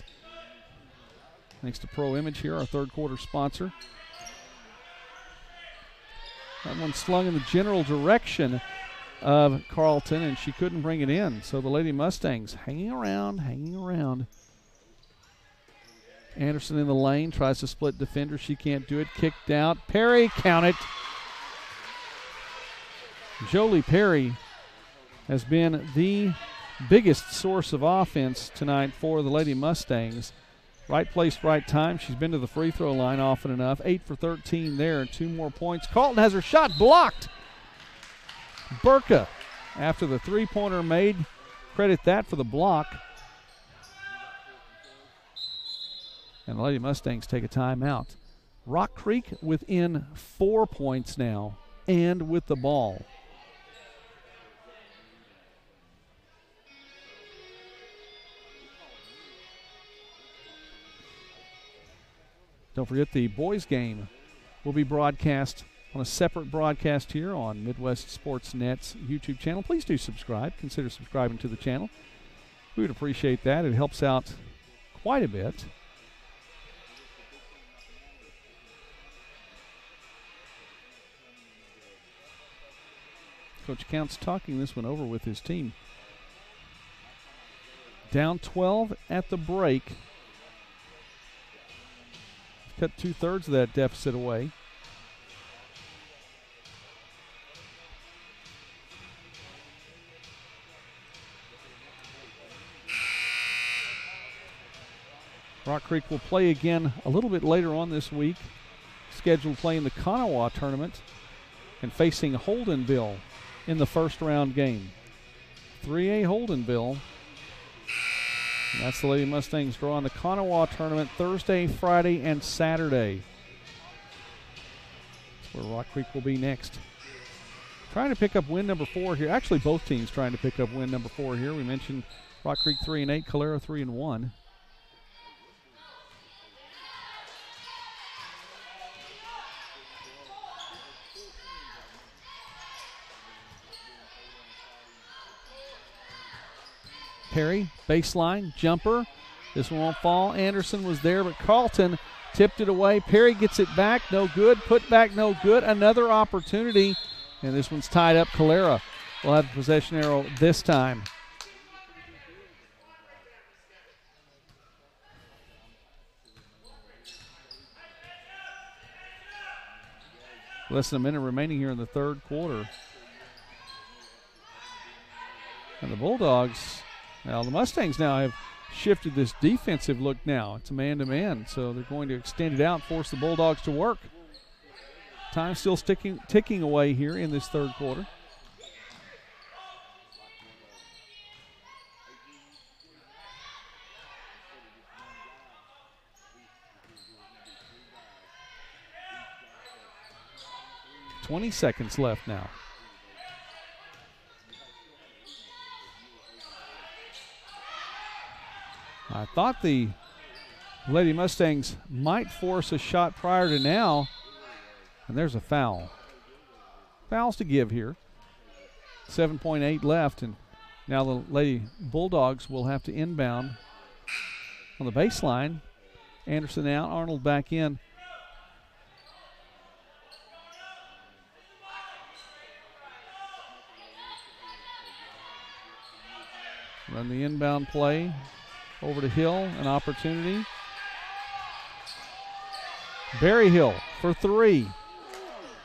Thanks to Pro Image here, our third quarter sponsor. That one slung in the general direction of Carlton, and she couldn't bring it in. So the Lady Mustangs hanging around. Anderson in the lane, tries to split defender. She can't do it. Kicked out. Perry, count it. Jolie Perry has been the biggest source of offense tonight for the Lady Mustangs. Right place, right time. She's been to the free throw line often enough. 8 for 13 there and 2 more points. Carlton has her shot blocked. Burka, after the 3-pointer made, credit that for the block. And the Lady Mustangs take a timeout. Rock Creek within 4 points now and with the ball. Don't forget the boys game will be broadcast on a separate broadcast here on Midwest Sportsnet's YouTube channel. Please do subscribe. Consider subscribing to the channel. We would appreciate that. It helps out quite a bit. Coach Counts talking this one over with his team. Down 12 at the break. Cut 2/3 of that deficit away. Rock Creek will play again a little bit later on this week. Scheduled play in the Konawa tournament and facing Holdenville in the first round game. 3A Holdenville. And that's the Lady Mustangs draw in the Konawa tournament Thursday, Friday, and Saturday. That's where Rock Creek will be next. Trying to pick up win number 4 here. Actually, both teams trying to pick up win number 4 here. We mentioned Rock Creek 3-8, Calera 3-1. Perry, baseline, jumper. This one won't fall. Anderson was there, but Carlton tipped it away. Perry gets it back, no good. Put back, no good. Another opportunity, and this one's tied up. Calera will have the possession arrow this time. Less than a minute remaining here in the third quarter. And the Bulldogs... Well, the Mustangs now have shifted this defensive look now. It's a man-to-man, so they're going to extend it out and force the Bulldogs to work. Time still ticking away here in this third quarter. Yeah. 20 seconds left now. I thought the Lady Mustangs might force a shot prior to now, and there's a foul. Fouls to give here. 7.8 left, and now the Lady Bulldogs will have to inbound on the baseline. Anderson out, Arnold back in. Run the inbound play over to Hill, an opportunity. Berryhill for three.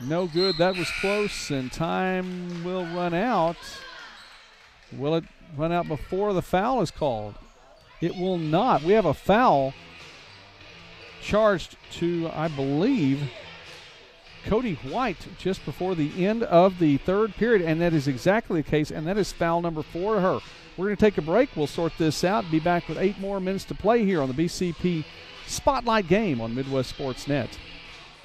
No good. That was close, and time will run out. Will it run out before the foul is called? It will not. We have a foul charged to, I believe, Cody White just before the end of the third period, and that is exactly the case, and that is foul number 4 to her. We're going to take a break. We'll sort this out. Be back with 8 more minutes to play here on the BCP Spotlight game on Midwest Sportsnet.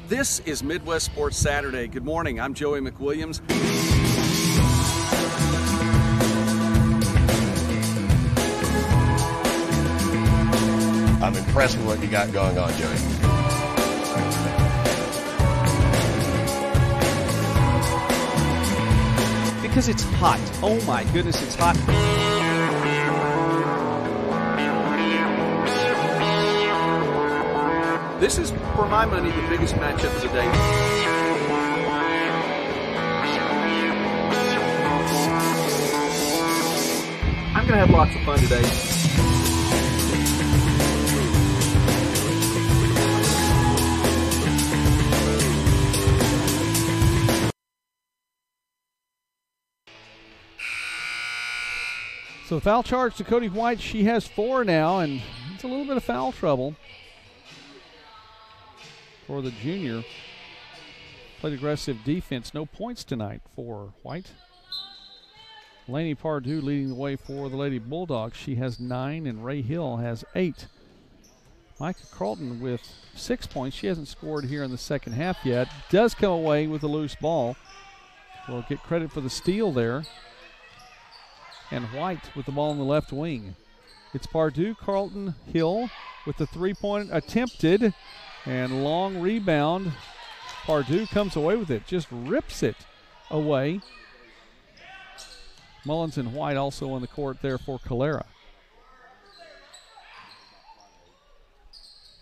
This is Midwest Sports Saturday. Good morning. I'm Joey McWilliams. I'm impressed with what you got going on, Joey. Because it's hot. Oh my goodness, it's hot. This is, for my money, the biggest matchup of the day. I'm going to have lots of fun today. So the foul charge to Cody White. She has 4 now, and it's a little bit of foul trouble for the junior. Played aggressive defense. No points tonight for White. Laney Pardue leading the way for the Lady Bulldogs. She has 9 and Ray Hill has 8. Micah Carlton with 6 points. She hasn't scored here in the second half yet. Does come away with a loose ball. Will get credit for the steal there. And White with the ball on the left wing. It's Pardue, Carlton, Hill with the three-point attempted. And long rebound. Pardue comes away with it. Just rips it away. Mullins and White also on the court there for Calera.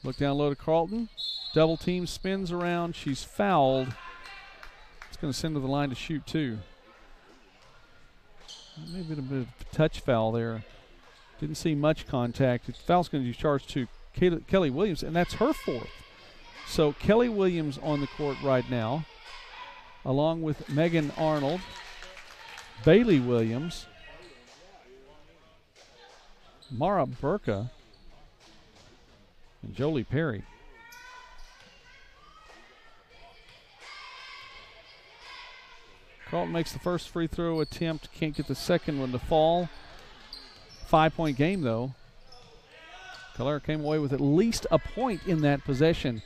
Look down low to Carlton. Double team, spins around. She's fouled. It's going to send her to the line to shoot too. Maybe a bit of a touch foul there. Didn't see much contact. The foul's going to be charged to Kelly Williams, and that's her 4th. So Kelly Williams on the court right now, along with Megan Arnold, Bailey Williams, Mara Burka, and Jolie Perry. Carlton makes the first free throw attempt, can't get the second one to fall. 5-point game though. Calera came away with at least a point in that possession.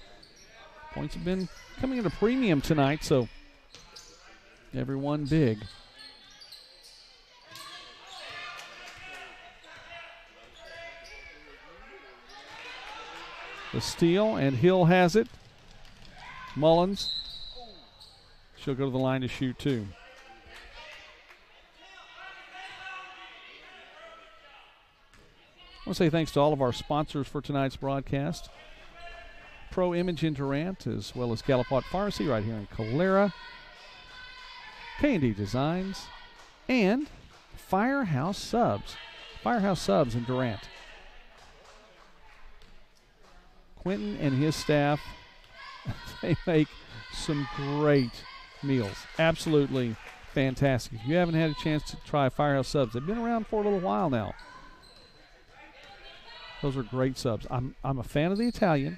Points have been coming at a premium tonight, so everyone big. The steal, and Hill has it. Mullins. She'll go to the line to shoot too. I want to say thanks to all of our sponsors for tonight's broadcast. Pro Image in Durant, as well as Gallipot Pharmacy right here in Calera, K&D Designs, and Firehouse Subs. Firehouse Subs in Durant. Quentin and his staff, they make some great meals. Absolutely fantastic. If you haven't had a chance to try Firehouse Subs, they've been around for a little while now. Those are great subs. I'm a fan of the Italian,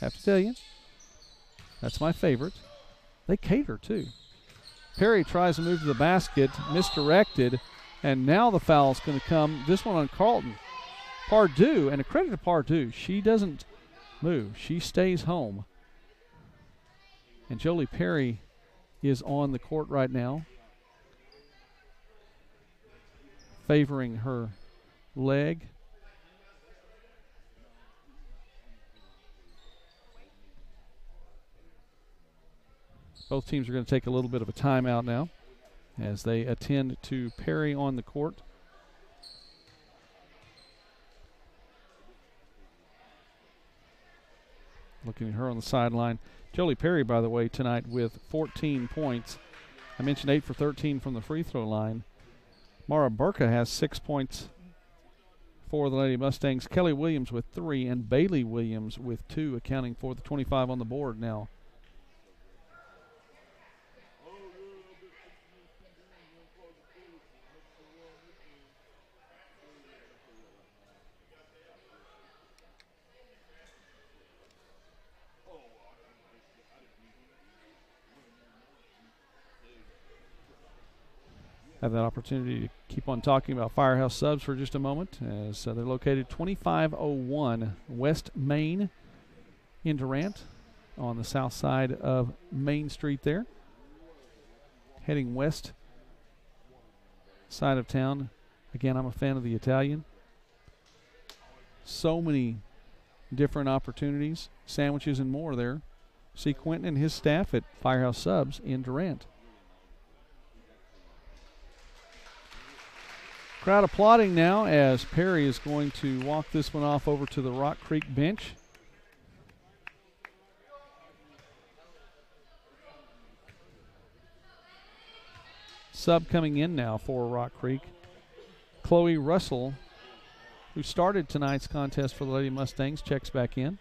I have to tell you. That's my favorite. They cater too. Perry tries to move to the basket, misdirected, and now the foul's going to come. This one on Carlton. Pardue, and a credit to Pardue. She doesn't move. She stays home. And Jolie Perry is on the court right now, favoring her leg. Both teams are going to take a little bit of a timeout now as they attend to Perry on the court. Looking at her on the sideline. Jolie Perry, by the way, tonight with 14 points. I mentioned 8 for 13 from the free throw line. Mara Burka has 6 points for the Lady Mustangs. Kelly Williams with 3 and Bailey Williams with 2, accounting for the 25 on the board now. Have that opportunity to keep on talking about Firehouse Subs for just a moment, as they're located 2501 West Main in Durant on the south side of Main Street there. Heading west side of town. Again, I'm a fan of the Italian. So many different opportunities, sandwiches and more there. See Quentin and his staff at Firehouse Subs in Durant. Crowd applauding now as Perry is going to walk this one off over to the Rock Creek bench. Sub coming in now for Rock Creek, Chloe Russell, who started tonight's contest for the Lady Mustangs, checks back in.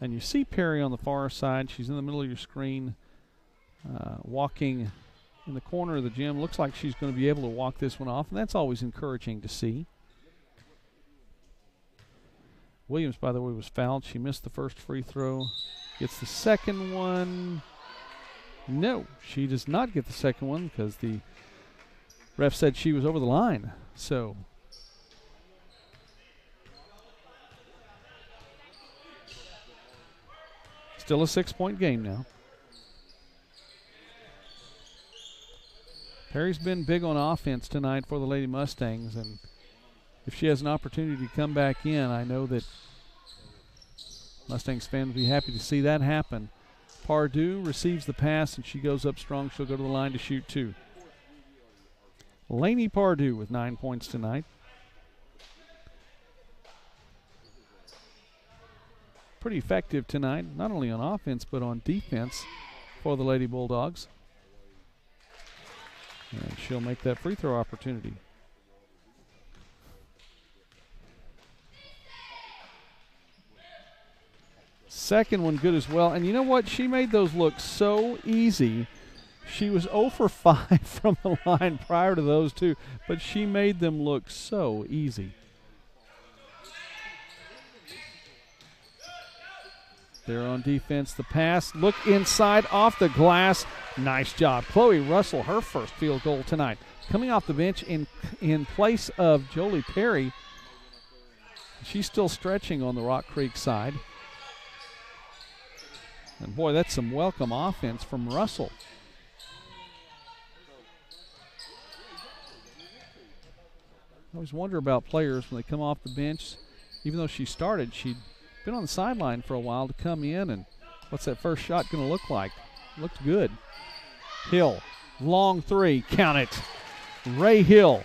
And you see Perry on the far side. She's in the middle of your screen. Walking in the corner of the gym. Looks like she's going to be able to walk this one off, and that's always encouraging to see. Williams, by the way, was fouled. She missed the first free throw. Gets the second one. No, she does not get the second one because the ref said she was over the line. So still a 6-point game now. Perry's been big on offense tonight for the Lady Mustangs, and if she has an opportunity to come back in, I know that Mustangs fans will be happy to see that happen. Pardue receives the pass, and she goes up strong. She'll go to the line to shoot two. Laney Pardue with 9 points tonight. Pretty effective tonight, not only on offense but on defense for the Lady Bulldogs. And she'll make that free throw opportunity. Second one good as well. And you know what? She made those look so easy. She was 0 for 5 from the line prior to those two, but she made them look so easy. They're on defense. The pass, look inside, off the glass. Nice job. Chloe Russell, her first field goal tonight. Coming off the bench in place of Jolie Perry. She's still stretching on the Rock Creek side. And boy, that's some welcome offense from Russell. I always wonder about players when they come off the bench. Even though she started, she'd been on the sideline for a while to come in, and what's that first shot going to look like? Looked good. Hill, long three, count it. Ray Hill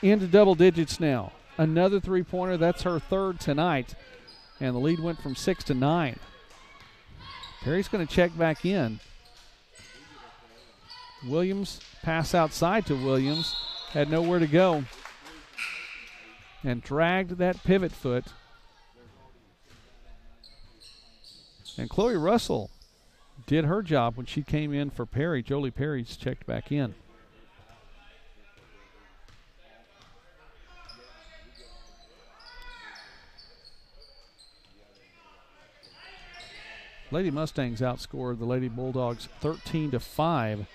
into double digits now. Another three-pointer, that's her third tonight, and the lead went from 6 to 9. Perry's going to check back in. Williams, pass outside to Williams, had nowhere to go, and dragged that pivot foot. And Chloe Russell did her job when she came in for Perry. Jolie Perry's checked back in. Lady Mustangs outscored the Lady Bulldogs 13 to 5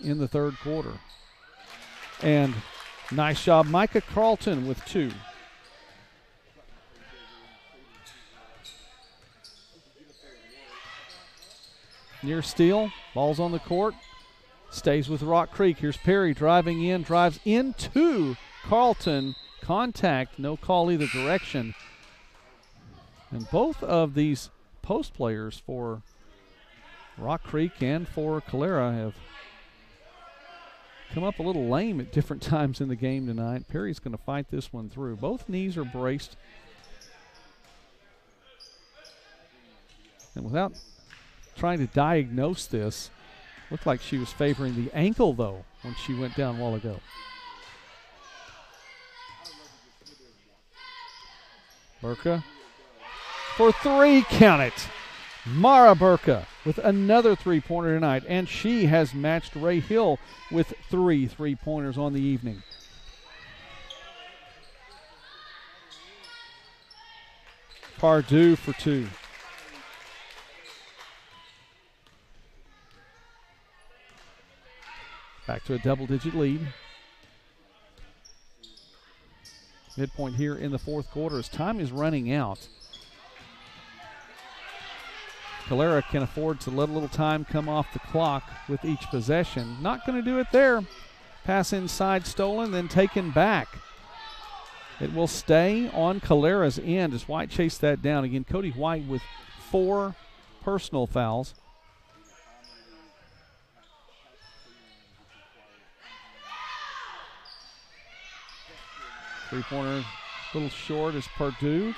in the third quarter. And nice job, Micah Carlton with 2. Near steal, ball's on the court, stays with Rock Creek. Here's Perry driving in, drives into Carlton. Contact, no call either direction. And both of these post players for Rock Creek and for Calera have come up a little lame at different times in the game tonight. Perry's going to fight this one through. Both knees are braced. And without trying to diagnose this, looked like she was favoring the ankle, though, when she went down a while ago. Burka for three, count it. Mara Burka with another three-pointer tonight, and she has matched Ray Hill with three three-pointers on the evening. Pardue for two. Back to a double-digit lead. Midpoint here in the fourth quarter as time is running out. Calera can afford to let a little time come off the clock with each possession. Not going to do it there. Pass inside, stolen, then taken back. It will stay on Calera's end as White chased that down. Again, Cody White with four personal fouls. Three-pointer a little short as Pardue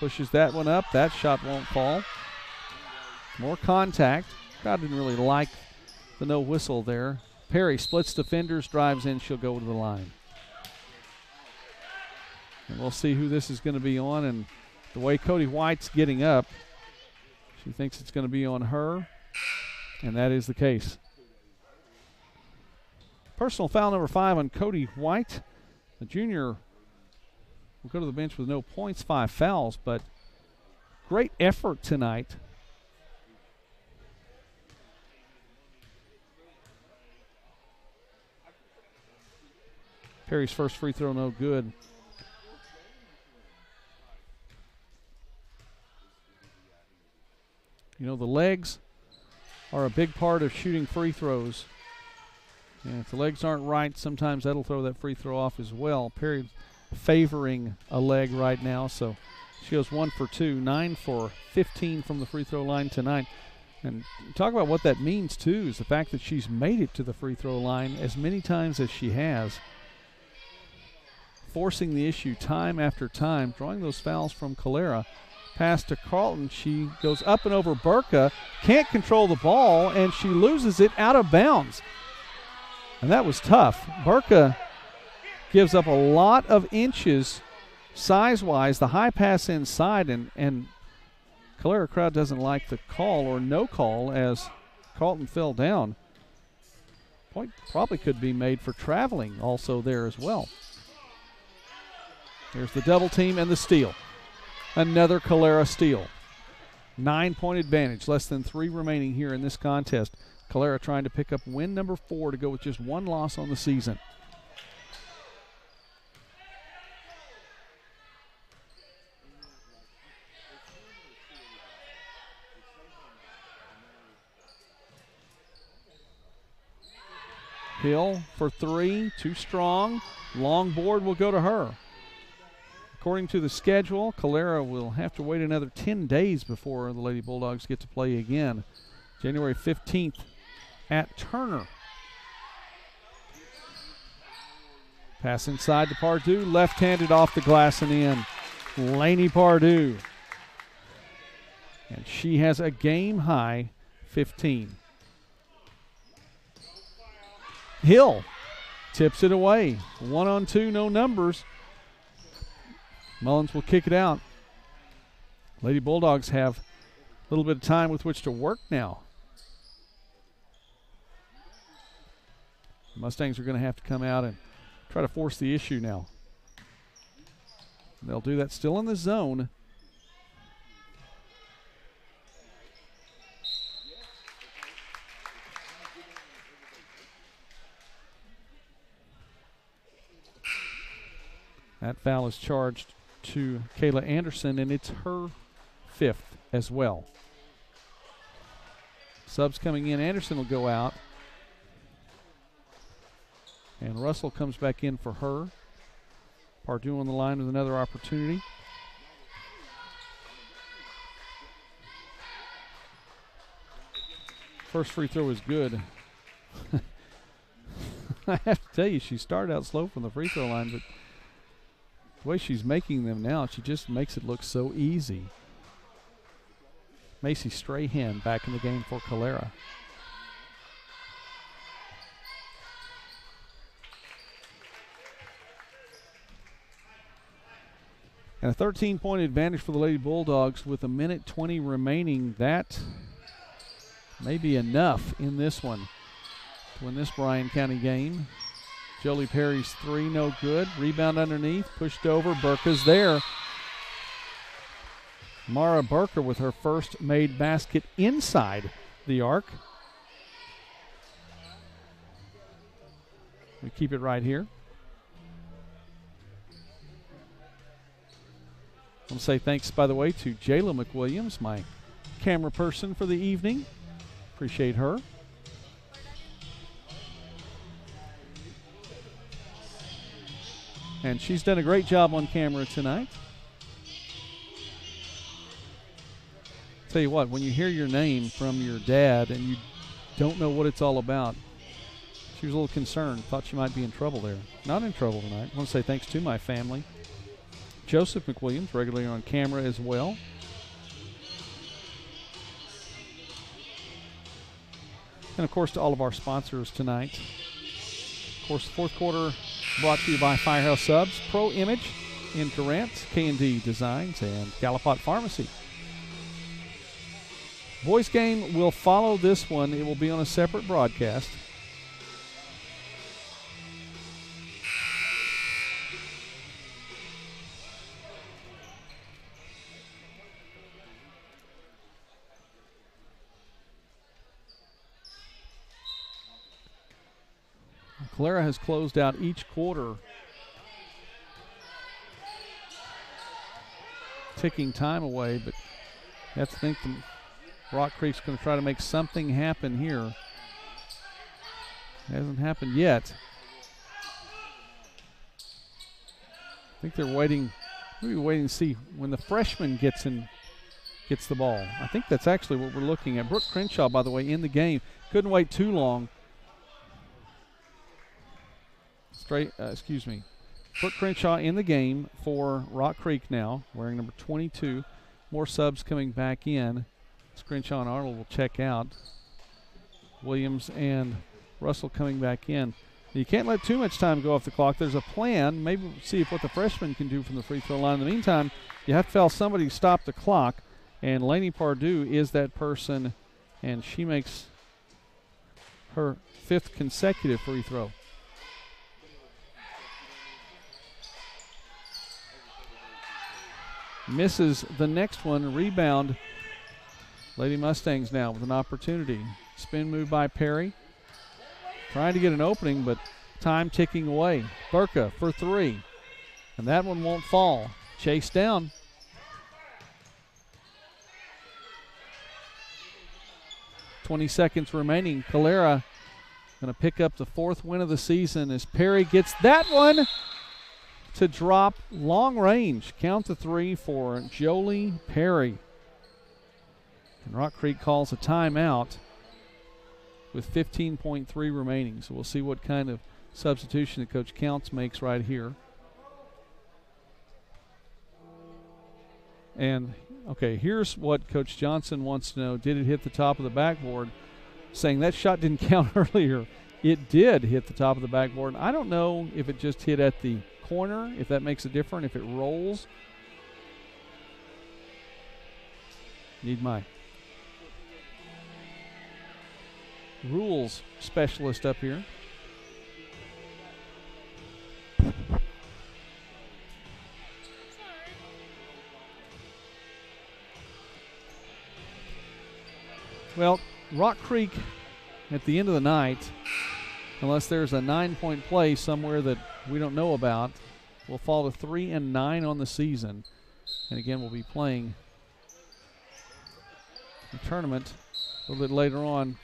pushes that one up. That shot won't fall. More contact. Crowd didn't really like the no whistle there. Perry splits defenders, drives in. She'll go to the line. And we'll see who this is going to be on. And the way Cody White's getting up, she thinks it's going to be on her. And that is the case. Personal foul number 5 on Cody White. The junior will go to the bench with no points, 5 fouls, but great effort tonight. Perry's first free throw, no good. You know, the legs are a big part of shooting free throws. And if the legs aren't right, sometimes that'll throw that free throw off as well. Perry favoring a leg right now, so she goes 1 for 2, 9 for 15 from the free throw line tonight. And talk about what that means, too, is the fact that she's made it to the free throw line as many times as she has, forcing the issue time after time, drawing those fouls from Calera. Pass to Carlton. She goes up and over Burka, can't control the ball, and she loses it out of bounds. And that was tough. Burka gives up a lot of inches size-wise. The high pass inside, and Calera crowd doesn't like the call or no call as Carlton fell down. Point probably could be made for traveling also there as well. Here's the double team and the steal. Another Calera steal. 9-point advantage. Less than 3 remaining here in this contest. Calera trying to pick up win number 4 to go with just 1 loss on the season. Hill for 3, too strong. Long board will go to her. According to the schedule, Calera will have to wait another 10 days before the Lady Bulldogs get to play again. January 15th. At Turner. Pass inside to Pardue, left-handed off the glass and in. Laney Pardue. And she has a game-high 15. Hill tips it away. 1 on 2, no numbers. Mullins will kick it out. Lady Bulldogs have a little bit of time with which to work now. Mustangs are going to have to come out and try to force the issue now. And they'll do that still in the zone. That foul is charged to Kayla Anderson, and it's her 5th as well. Subs coming in. Anderson will go out. And Russell comes back in for her. Pardue on the line with another opportunity. First free throw is good. I have to tell you, she started out slow from the free throw line, but the way she's making them now, she just makes it look so easy. Macy Strahan back in the game for Calera. And a 13-point advantage for the Lady Bulldogs with a minute 20 remaining. That may be enough in this one to win this Bryan County game. Jolie Perry's three, no good. Rebound underneath, pushed over. Burka's there. Mara Burka with her first made basket inside the arc. We keep it right here. I want to say thanks, by the way, to Jalen McWilliams, my camera person for the evening. Appreciate her. And she's done a great job on camera tonight. Tell you what, when you hear your name from your dad and you don't know what it's all about, she was a little concerned, thought she might be in trouble there. Not in trouble tonight. I want to say thanks to my family. Joseph McWilliams, regularly on camera as well. And, of course, to all of our sponsors tonight. Of course, the fourth quarter brought to you by Firehouse Subs, Pro Image in Durant, K&D Designs, and Gallipot Pharmacy. Boys game will follow this one. It will be on a separate broadcast. Calera has closed out each quarter. Ticking time away, but I have to think Rock Creek's going to try to make something happen here. It hasn't happened yet. I think they're waiting, maybe waiting to see when the freshman gets in, gets the ball. I think that's actually what we're looking at. Brooke Crenshaw, by the way, in the game. Couldn't wait too long. Brooke Crenshaw in the game for Rock Creek now, wearing number 22. More subs coming back in. Crenshaw and Arnold will check out. Williams and Russell coming back in. You can't let too much time go off the clock. There's a plan. Maybe we'll see if what the freshman can do from the free throw line. In the meantime, you have to foul somebody to stop the clock, and Laney Pardue is that person, and she makes her fifth consecutive free throw. Misses the next one. Rebound. Lady Mustangs now with an opportunity. Spin move by Perry. Trying to get an opening, but time ticking away. Burka for three. And that one won't fall. Chased down. twenty seconds remaining. Calera going to pick up the fourth win of the season as Perry gets that one to drop long range. Count to three for Jolie Perry. And Rock Creek calls a timeout with 15.3 remaining. So we'll see what kind of substitution that Coach Counts makes right here. And, okay, here's what Coach Johnson wants to know. Did it hit the top of the backboard? Saying that shot didn't count earlier. It did hit the top of the backboard. I don't know if it just hit at the corner, if that makes a difference, if it rolls. Need my rules specialist up here. Well, Rock Creek at the end of the night, unless there's a 9-point play somewhere that we don't know about, will fall to 3-9 on the season. And again, we'll be playing the tournament a little bit later on.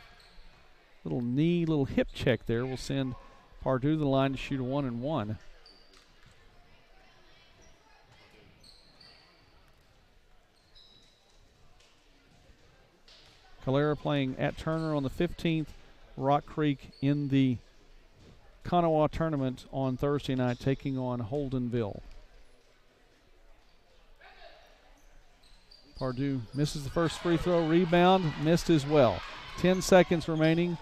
Little knee, little hip check there. We'll send Pardue to the line to shoot a 1-and-1. Calera playing at Turner on the 15th. Rock Creek in the Konawa tournament on Thursday night, taking on Holdenville. Pardue misses the first free throw, rebound, missed as well. 10 seconds remaining.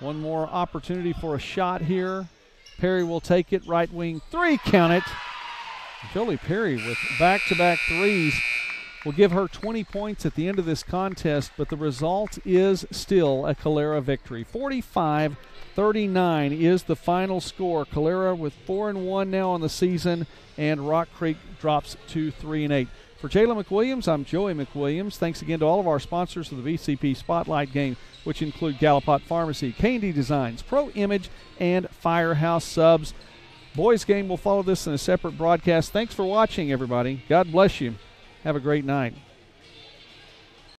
One more opportunity for a shot here. Perry will take it, right wing three, count it. Jolie Perry with back-to-back threes will give her 20 points at the end of this contest, but the result is still a Calera victory. 45-39 is the final score. Calera with 4-1 now on the season, and Rock Creek drops to 3-8. For Jalen McWilliams, I'm Joey McWilliams. Thanks again to all of our sponsors for the BCP Spotlight Game, which include Gallipot Pharmacy, K&D Designs, Pro Image, and Firehouse Subs. Boys game will follow this in a separate broadcast. Thanks for watching, everybody. God bless you. Have a great night.